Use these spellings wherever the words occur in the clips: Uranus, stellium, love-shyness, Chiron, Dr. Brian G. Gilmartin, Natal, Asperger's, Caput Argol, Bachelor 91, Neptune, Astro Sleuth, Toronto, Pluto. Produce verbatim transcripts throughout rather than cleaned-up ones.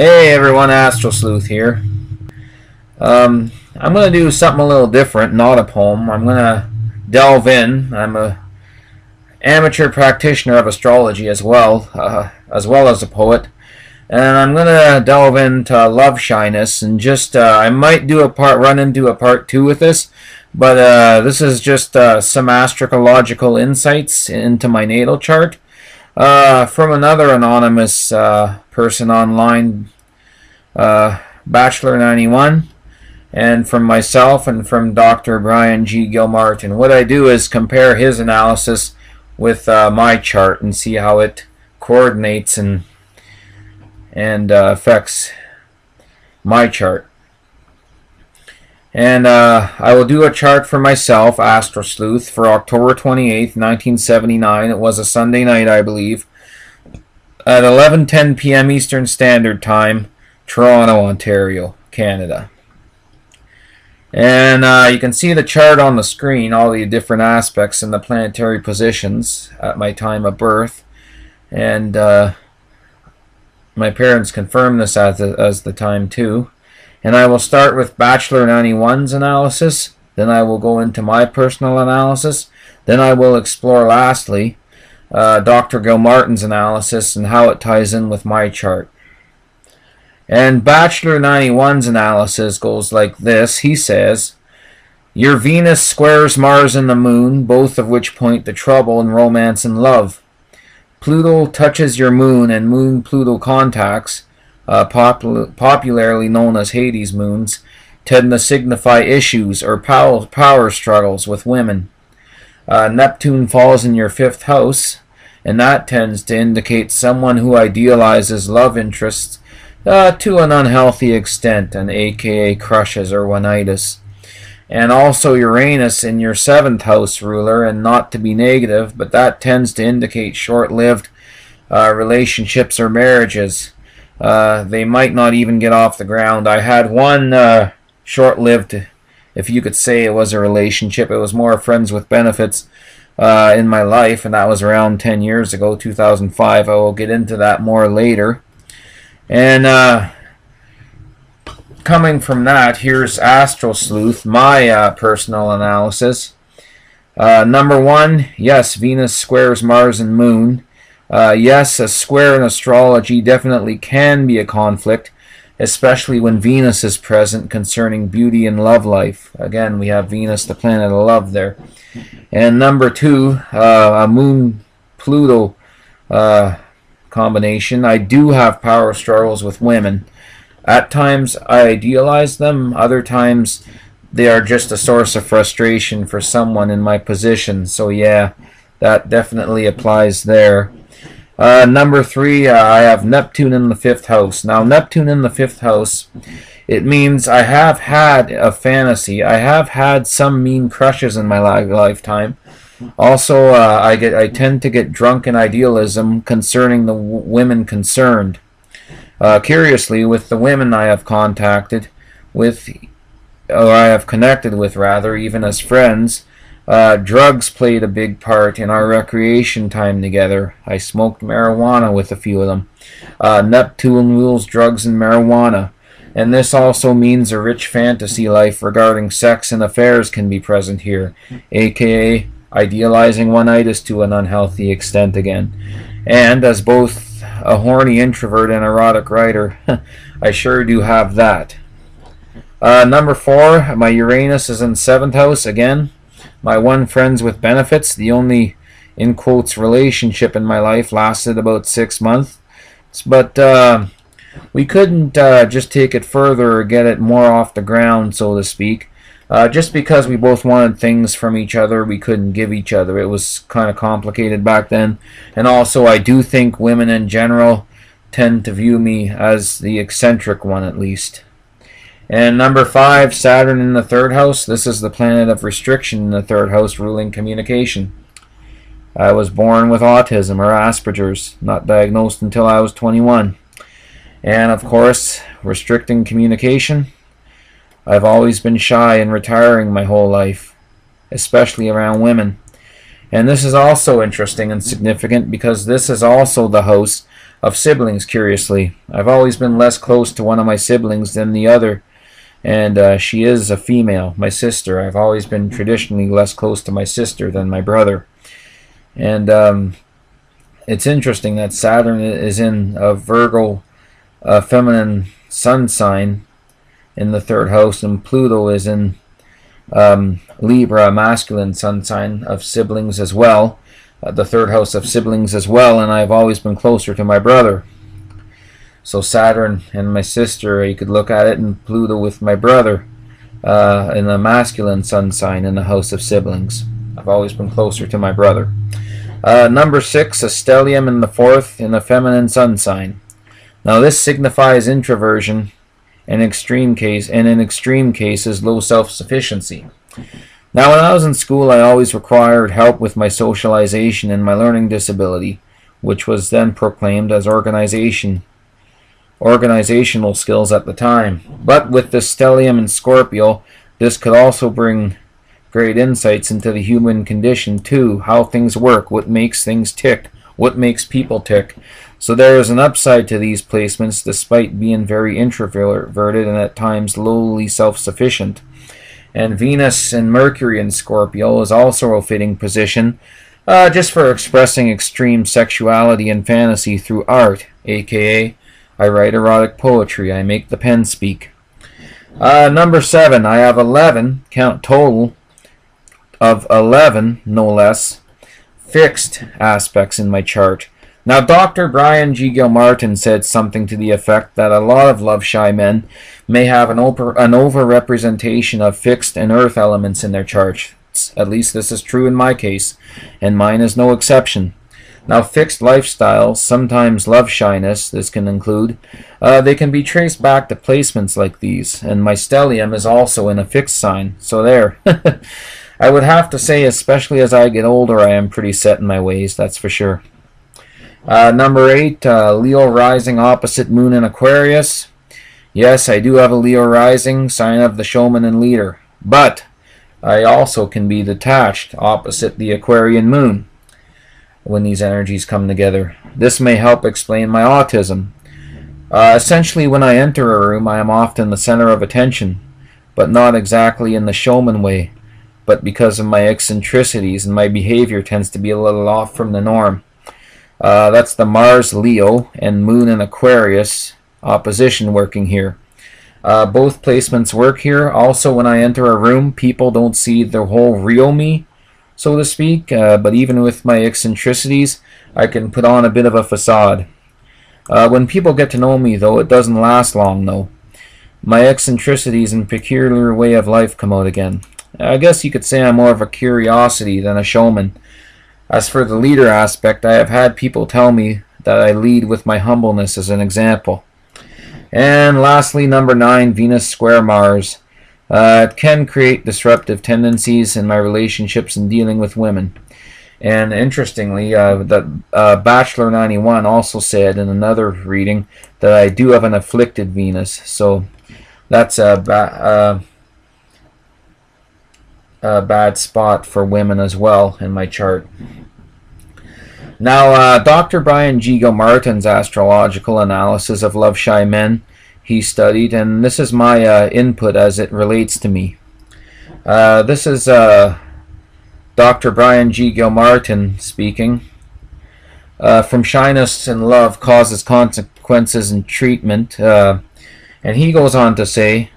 Hey everyone, Astro Sleuth here. Um, I'm going to do something a little different, not a poem. I'm going to delve in. I'm a amateur practitioner of astrology as well, uh, as well as a poet. And I'm going to delve into love shyness and just, uh, I might do a part, run into a part two with this, but uh, this is just uh, some astrological insights into my natal chart. Uh, from another anonymous uh, person online, uh, Bachelor ninety-one, and from myself and from Doctor Brian G. Gilmartin. What I do is compare his analysis with uh, my chart and see how it coordinates and, and uh, affects my chart. And uh, I will do a chart for myself, Astro Sleuth, for October twenty-eighth, nineteen seventy-nine. It was a Sunday night, I believe, at eleven ten p m Eastern Standard Time, Toronto, Ontario, Canada. And uh, you can see the chart on the screen, all the different aspects and the planetary positions at my time of birth. And uh, my parents confirmed this as the, as the time, too. And I will start with Bachelor ninety-one's analysis, then I will go into my personal analysis, then I will explore lastly uh, Doctor Gilmartin's analysis and how it ties in with my chart. And Bachelor ninety-one's analysis goes like this. He says, your Venus squares Mars and the Moon, both of which point to trouble in romance and love. Pluto touches your Moon and Moon-Pluto contacts, Uh, popul popularly known as Hades moons, tend to signify issues or pow power struggles with women. Uh, Neptune falls in your fifth house, and that tends to indicate someone who idealizes love interests uh, to an unhealthy extent, and aka crushes or oneitis. And also Uranus in your seventh house ruler, and not to be negative, but that tends to indicate short-lived uh, relationships or marriages. Uh, they might not even get off the ground. I had one uh, short-lived, if you could say it was a relationship, it was more friends with benefits uh, in my life, and that was around ten years ago, two thousand five. I will get into that more later. And uh, coming from that, here's Astro Sleuth, my uh, personal analysis. Uh, number one, yes, Venus squares Mars and Moon. Uh, yes, a square in astrology definitely can be a conflict, especially when Venus is present concerning beauty and love life. Again, we have Venus, the planet of love, there. And number two, uh, a Moon-Pluto uh, combination. I do have power struggles with women. At times, I idealize them. Other times, they are just a source of frustration for someone in my position. So, yeah, that definitely applies there. Uh, number three, uh, I have Neptune in the fifth house. Now, Neptune in the fifth house, it means I have had a fantasy. I have had some mean crushes in my li lifetime. Also, uh, I get I tend to get drunk in idealism concerning the w women concerned. Uh, curiously, with the women I have contacted, with or I have connected with rather, even as friends. Uh, drugs played a big part in our recreation time together. I smoked marijuana with a few of them. Uh, Neptune rules drugs and marijuana. And this also means a rich fantasy life regarding sex and affairs can be present here, aka idealizing oneitis to an unhealthy extent again. And as both a horny introvert and erotic writer, I sure do have that. Uh, number four, my Uranus is in seventh house again. My one friends with benefits, the only, in quotes, relationship in my life lasted about six months. But uh, we couldn't uh, just take it further or get it more off the ground, so to speak. Uh, just because we both wanted things from each other, we couldn't give each other. It was kind of complicated back then. And also, I do think women in general tend to view me as the eccentric one, at least. And number five, Saturn in the third house. This is the planet of restriction in the third house, ruling communication. I was born with autism or Asperger's, not diagnosed until I was twenty-one. And of course, restricting communication. I've always been shy and retiring my whole life, especially around women. And this is also interesting and significant because this is also the house of siblings, curiously. I've always been less close to one of my siblings than the other, and uh, she is a female, my sister. I've always been traditionally less close to my sister than my brother. And um, it's interesting that Saturn is in a Virgo, a feminine sun sign in the third house, and Pluto is in um, Libra, a masculine sun sign of siblings as well, uh, the third house of siblings as well, and I've always been closer to my brother. So Saturn and my sister, you could look at it, and Pluto with my brother uh, in a masculine sun sign in the house of siblings. I've always been closer to my brother. Uh, number six, a stellium in the fourth in the feminine sun sign. Now this signifies introversion, and extreme case, and in extreme cases, low self-sufficiency. Now when I was in school, I always required help with my socialization and my learning disability, which was then proclaimed as organization, organizational skills at the time. But with the stellium in Scorpio, this could also bring great insights into the human condition too, how things work, what makes things tick, what makes people tick. So there is an upside to these placements despite being very introverted and at times lowly self-sufficient. And Venus and Mercury in Scorpio is also a fitting position uh, just for expressing extreme sexuality and fantasy through art, aka I write erotic poetry, I make the pen speak. Uh, number seven, I have eleven, count total, of eleven, no less, fixed aspects in my chart. Now Doctor Brian G. Gilmartin said something to the effect that a lot of love-shy men may have an over an overrepresentation of fixed and earth elements in their charts. At least this is true in my case, and mine is no exception. Now fixed lifestyles, sometimes love-shyness, this can include, uh, they can be traced back to placements like these, and my stellium is also in a fixed sign, so there. I would have to say, especially as I get older, I am pretty set in my ways, that's for sure. Uh, number eight, uh, Leo rising opposite moon in Aquarius. Yes, I do have a Leo rising, sign of the showman and leader. But I also can be detached opposite the Aquarian moon when these energies come together. This may help explain my autism. Uh, essentially, when I enter a room, I am often the center of attention, but not exactly in the showman way, but because of my eccentricities, and my behavior tends to be a little off from the norm. Uh, that's the Mars Leo and Moon in Aquarius opposition working here. Uh, both placements work here. Also, when I enter a room, people don't see the whole real me, so to speak, uh, but even with my eccentricities, I can put on a bit of a facade. Uh, when people get to know me, though, it doesn't last long, though. My eccentricities and peculiar way of life come out again. I guess you could say I'm more of a curiosity than a showman. As for the leader aspect, I have had people tell me that I lead with my humbleness as an example. And lastly, number nine, Venus square Mars. Uh, it can create disruptive tendencies in my relationships and dealing with women. And interestingly, uh, the, uh, Bachelor ninety-one also said in another reading that I do have an afflicted Venus. So that's a... Uh, a bad spot for women as well in my chart. Now uh, Doctor Brian G. Gilmartin's astrological analysis of love-shy men he studied, and this is my uh, input as it relates to me. Uh, this is uh, Doctor Brian G. Gilmartin speaking. Uh, from shyness in love causes consequences in treatment, uh, and he goes on to say,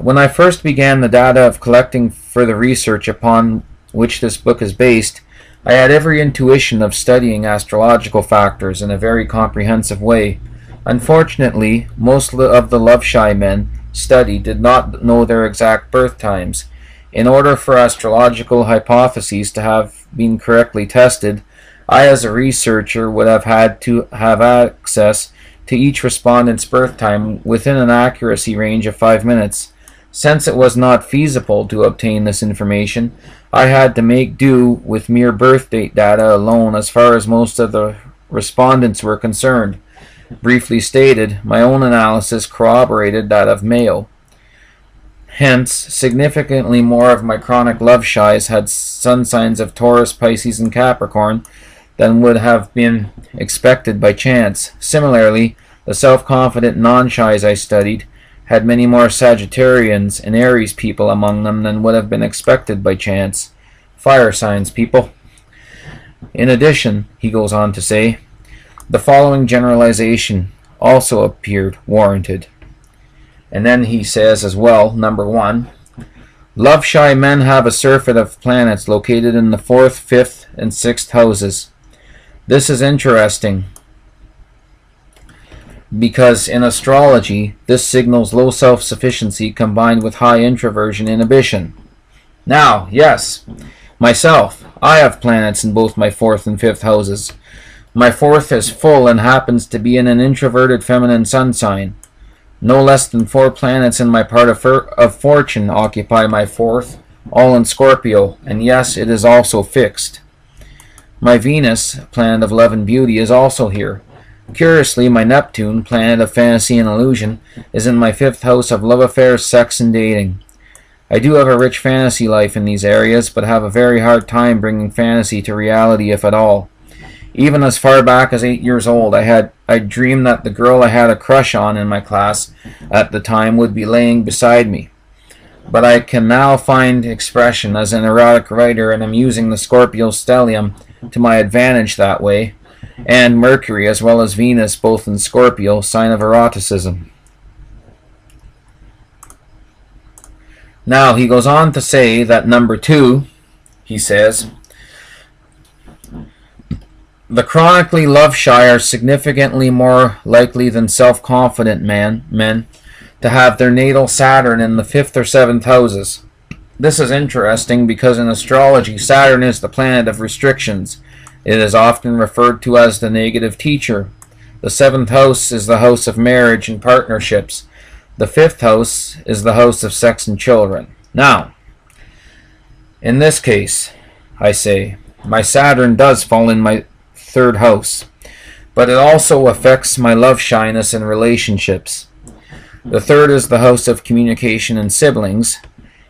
when I first began the data of collecting for the research upon which this book is based, I had every intuition of studying astrological factors in a very comprehensive way. Unfortunately, most of the love-shy men studied did not know their exact birth times. In order for astrological hypotheses to have been correctly tested, I as a researcher would have had to have access to each respondent's birth time within an accuracy range of five minutes. Since it was not feasible to obtain this information, I had to make do with mere birth date data alone as far as most of the respondents were concerned. Briefly stated, my own analysis corroborated that of Mayo. Hence, significantly more of my chronic love-shies had sun signs of Taurus, Pisces, and Capricorn than would have been expected by chance. Similarly, the self-confident non-shies I studied had many more Sagittarians and Aries people among them than would have been expected by chance. Fire signs, people. In addition, he goes on to say, the following generalization also appeared warranted. And then he says as well, number one, love-shy men have a surfeit of planets located in the fourth, fifth, and sixth houses. This is interesting because in astrology, this signals low self-sufficiency combined with high introversion inhibition. Now, yes, myself, I have planets in both my fourth and fifth houses. My fourth is full and happens to be in an introverted feminine sun sign. No less than four planets in my part of, of fortune occupy my fourth, all in Scorpio, and yes, it is also fixed. My Venus, planet of love and beauty, is also here. Curiously, my Neptune, planet of fantasy and illusion, is in my fifth house of love affairs, sex, and dating. I do have a rich fantasy life in these areas, but have a very hard time bringing fantasy to reality, if at all. Even as far back as eight years old, I had I dreamed that the girl I had a crush on in my class at the time would be laying beside me. But I can now find expression as an erotic writer, and am using the Scorpio stellium to my advantage that way, and Mercury as well as Venus, both in Scorpio, sign of eroticism. Now he goes on to say that number two, he says, the chronically love-shy are significantly more likely than self-confident man, men to have their natal Saturn in the fifth or seventh houses. This is interesting because in astrology, Saturn is the planet of restrictions. It is often referred to as the negative teacher. The seventh house is the house of marriage and partnerships. The fifth house is the house of sex and children. Now, in this case, I say, my Saturn does fall in my third house, but it also affects my love shyness and relationships. The third is the house of communication and siblings,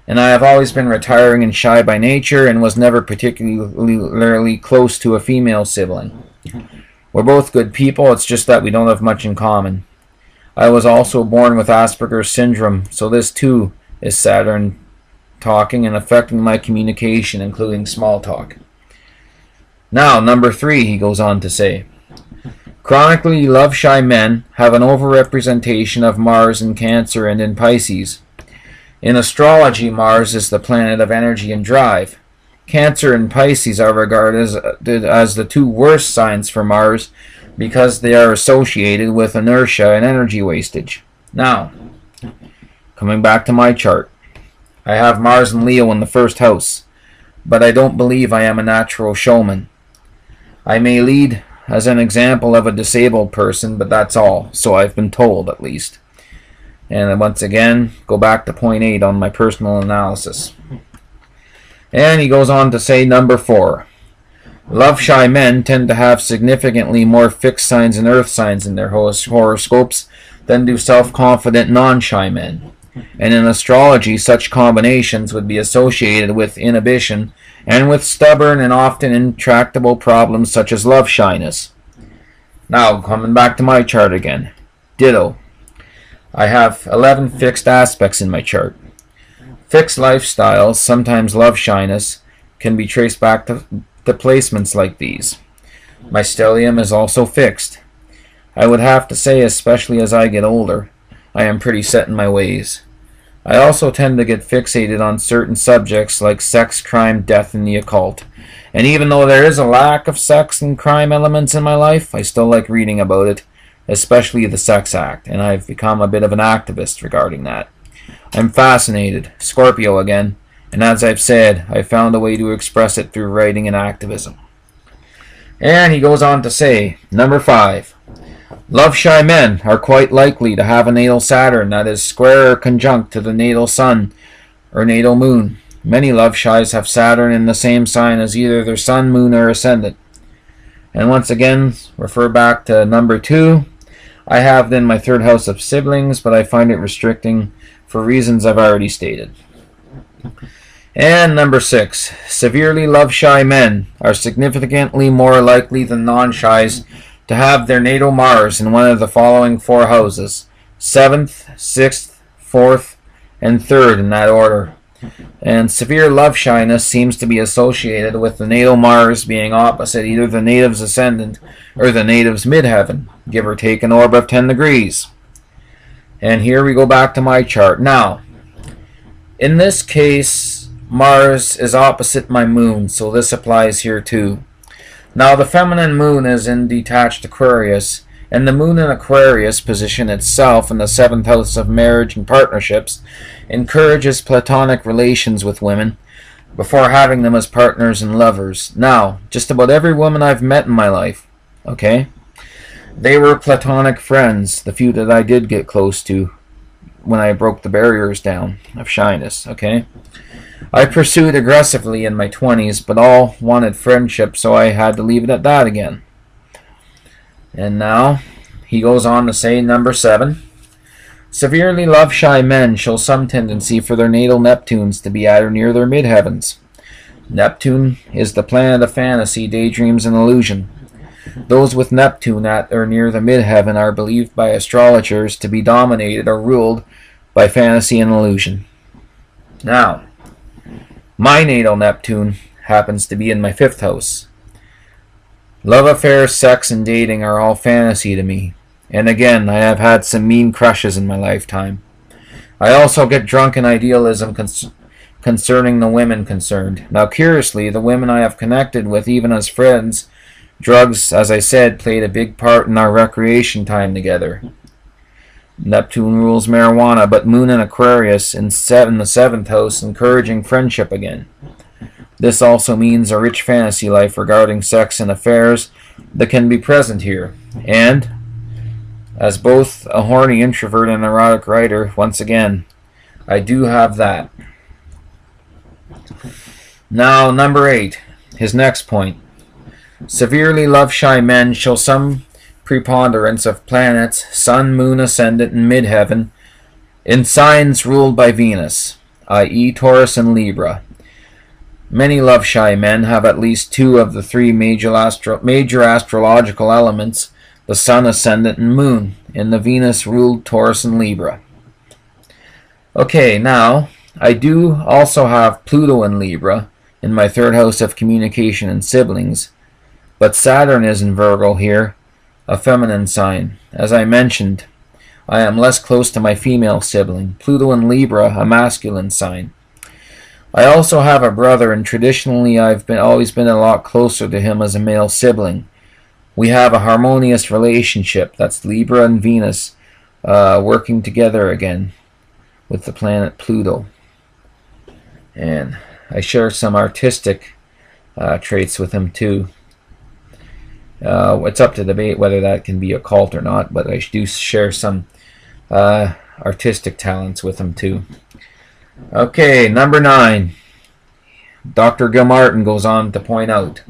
and I have always been retiring and shy by nature and was never particularly close to a female sibling. We're both good people, it's just that we don't have much in common. I was also born with Asperger's syndrome, so this too is Saturn talking and affecting my communication, including small talk. Now, number three, he goes on to say, chronically love-shy men have an overrepresentation of Mars in Cancer and in Pisces. In astrology, Mars is the planet of energy and drive. Cancer and Pisces are regarded as, as the two worst signs for Mars because they are associated with inertia and energy wastage. Now, coming back to my chart, I have Mars and Leo in the first house, but I don't believe I am a natural showman. I may lead as an example of a disabled person, but that's all, so I've been told at least. And once again, go back to point eight on my personal analysis. And he goes on to say number four. Love-shy men tend to have significantly more fixed signs and earth signs in their horoscopes than do self-confident non-shy men. And in astrology, such combinations would be associated with inhibition and with stubborn and often intractable problems such as love shyness. Now, coming back to my chart again. Ditto. I have eleven fixed aspects in my chart. Fixed lifestyles, sometimes love shyness, can be traced back to, to placements like these. My stellium is also fixed. I would have to say, especially as I get older, I am pretty set in my ways. I also tend to get fixated on certain subjects like sex, crime, death, and the occult. And even though there is a lack of sex and crime elements in my life, I still like reading about it, especially the sex act, and I've become a bit of an activist regarding that. I'm fascinated, Scorpio again, and as I've said, I found a way to express it through writing and activism. And he goes on to say, number five, love-shy men are quite likely to have a natal Saturn that is square or conjunct to the natal Sun or natal Moon. Many love-shies have Saturn in the same sign as either their Sun, Moon, or Ascendant. And once again, refer back to number two. I have then my third house of siblings, but I find it restricting for reasons I've already stated. And number six, severely love-shy men are significantly more likely than non-shies to have their natal Mars in one of the following four houses, seventh, sixth, fourth, and third in that order. And severe love-shyness seems to be associated with the natal Mars being opposite either the native's ascendant or the native's midheaven, give or take an orb of ten degrees. And here we go back to my chart. Now, in this case, Mars is opposite my moon, so this applies here too. Now the feminine moon is in detached Aquarius, and the moon in Aquarius position itself in the seventh house of marriage and partnerships encourages platonic relations with women before having them as partners and lovers. Now, just about every woman I've met in my life, okay, they were platonic friends, the few that I did get close to when I broke the barriers down of shyness, okay? I pursued aggressively in my twenties, but all wanted friendship, so I had to leave it at that again. And now, he goes on to say, number seven, severely love-shy men show some tendency for their natal Neptunes to be at or near their midheavens. Neptune is the planet of fantasy, daydreams, and illusion. Those with Neptune at or near the midheaven are believed by astrologers to be dominated or ruled by fantasy and illusion. Now, my natal Neptune happens to be in my fifth house. Love affairs, sex, and dating are all fantasy to me. And again, I have had some mean crushes in my lifetime. I also get drunk in idealism cons concerning the women concerned. Now, curiously, the women I have connected with, even as friends, drugs, as I said, played a big part in our recreation time together. Neptune rules marijuana, but Moon in Aquarius in seven, the seventh house, encouraging friendship again. This also means a rich fantasy life regarding sex and affairs that can be present here. And, as both a horny introvert and erotic writer, once again, I do have that. Now, number eight, his next point. Severely love-shy men show some preponderance of planets, sun, moon, ascendant, and midheaven in signs ruled by Venus, that is. Taurus and Libra. Many love-shy men have at least two of the three major, astro major astrological elements, the sun, ascendant, and moon, in the Venus-ruled Taurus and Libra. Okay, now, I do also have Pluto in Libra, in my third house of communication and siblings, but Saturn is in Virgo here, a feminine sign. As I mentioned, I am less close to my female sibling. Pluto in Libra, a masculine sign. I also have a brother, and traditionally I've been always been a lot closer to him as a male sibling. We have a harmonious relationship. That's Libra and Venus uh, working together again with the planet Pluto. And I share some artistic uh, traits with him too. Uh, it's up to debate whether that can be occult or not, but I do share some uh, artistic talents with him too. Okay, number nine. Doctor Gilmartin goes on to point out,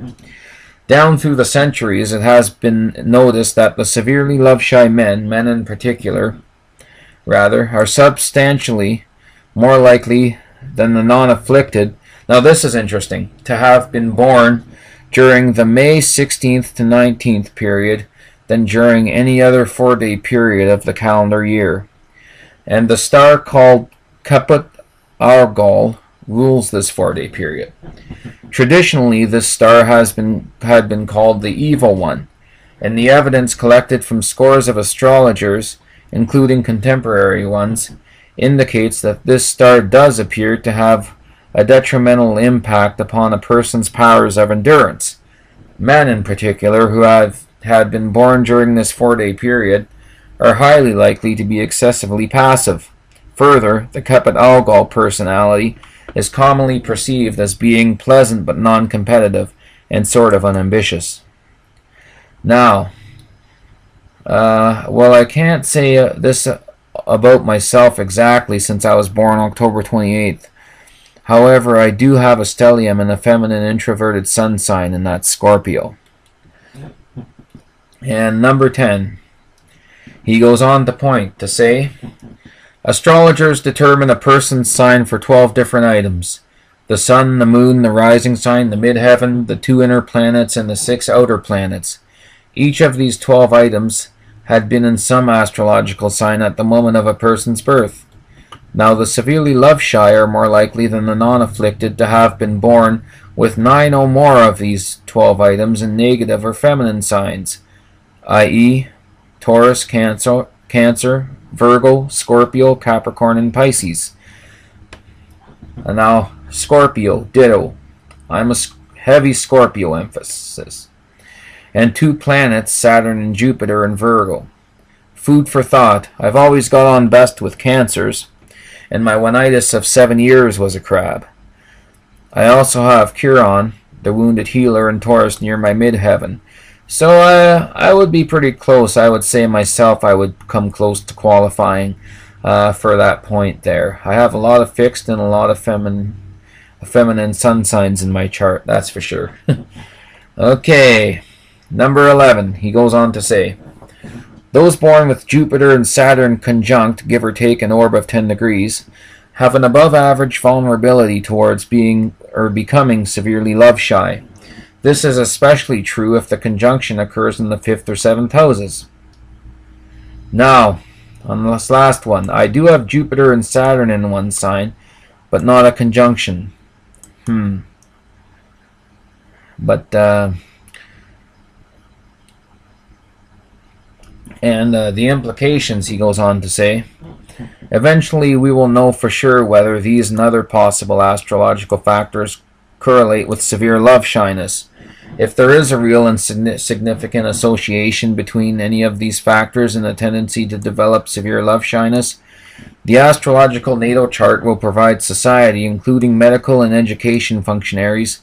down through the centuries it has been noticed that the severely love-shy men, men in particular, rather, are substantially more likely than the non-afflicted, now this is interesting, to have been born during the May sixteenth to nineteenth period than during any other four-day period of the calendar year. And the star called Caput Argol rules this four-day period. Traditionally, this star has been, had been called the Evil One, and the evidence collected from scores of astrologers, including contemporary ones, indicates that this star does appear to have a detrimental impact upon a person's powers of endurance. Men in particular who have had been born during this four-day period are highly likely to be excessively passive. Further, the Caput Argol personality is commonly perceived as being pleasant but non-competitive and sort of unambitious. Now, uh, well, I can't say uh, this uh, about myself exactly since I was born October twenty-eighth. However, I do have a stellium and a feminine introverted sun sign, and that's Scorpio. And number ten, he goes on to point to say, astrologers determine a person's sign for twelve different items. the sun, the moon, the rising sign, the midheaven, the two inner planets, and the six outer planets. Each of these twelve items had been in some astrological sign at the moment of a person's birth. Now the severely love-shy are more likely than the non-afflicted to have been born with nine or more of these twelve items in negative or feminine signs, that is. Taurus, Cancer, Cancer, Virgo, Scorpio, Capricorn, and Pisces. And now, Scorpio, ditto. I'm a heavy Scorpio emphasis. And two planets, Saturn and Jupiter in Virgo. Food for thought. I've always got on best with Cancers, and my one-itis of seven years was a crab. I also have Chiron, the wounded healer, in Taurus near my midheaven. So uh, I would be pretty close. I would say myself I would come close to qualifying uh, for that point there. I have a lot of fixed and a lot of feminine, feminine sun signs in my chart, that's for sure. Okay, number eleven, he goes on to say, those born with Jupiter and Saturn conjunct, give or take an orb of ten degrees, have an above-average vulnerability towards being or becoming severely love-shy. This is especially true if the conjunction occurs in the fifth or seventh houses. Now, on this last one, I do have Jupiter and Saturn in one sign, but not a conjunction. Hmm. But, uh, and uh, the implications, he goes on to say, eventually we will know for sure whether these and other possible astrological factors correlate with severe love shyness. If there is a real and significant association between any of these factors and a tendency to develop severe love shyness, the astrological natal chart will provide society, including medical and education functionaries,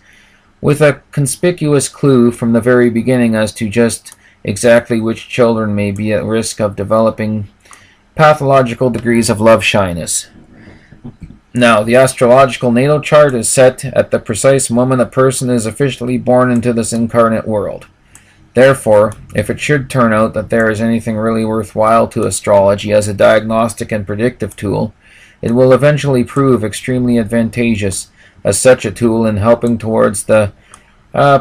with a conspicuous clue from the very beginning as to just exactly which children may be at risk of developing pathological degrees of love shyness. Now, the astrological natal chart is set at the precise moment a person is officially born into this incarnate world. Therefore, if it should turn out that there is anything really worthwhile to astrology as a diagnostic and predictive tool, it will eventually prove extremely advantageous as such a tool in helping towards the uh,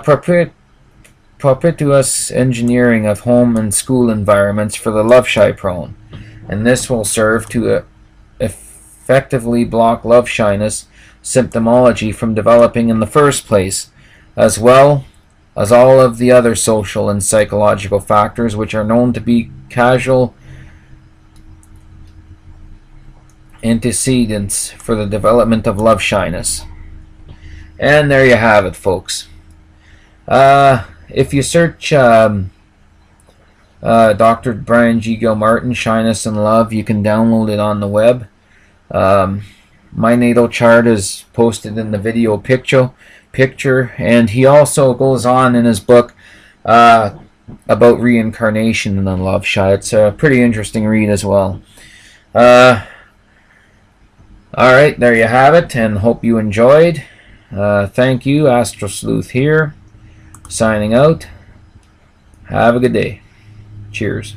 propitious engineering of home and school environments for the love-shy prone, and this will serve to uh, effectively block love shyness symptomology from developing in the first place, as well as all of the other social and psychological factors which are known to be causal antecedents for the development of love shyness. And there you have it, folks. Uh, if you search um, uh, Doctor Brian G. Gilmartin, Shyness and Love, you can download it on the web. Um, my natal chart is posted in the video picture, picture, and he also goes on in his book uh, about reincarnation and the love shy. It's a pretty interesting read as well. Uh, Alright, there you have it, and hope you enjoyed. Uh, thank you, Astro Sleuth here, signing out. Have a good day. Cheers.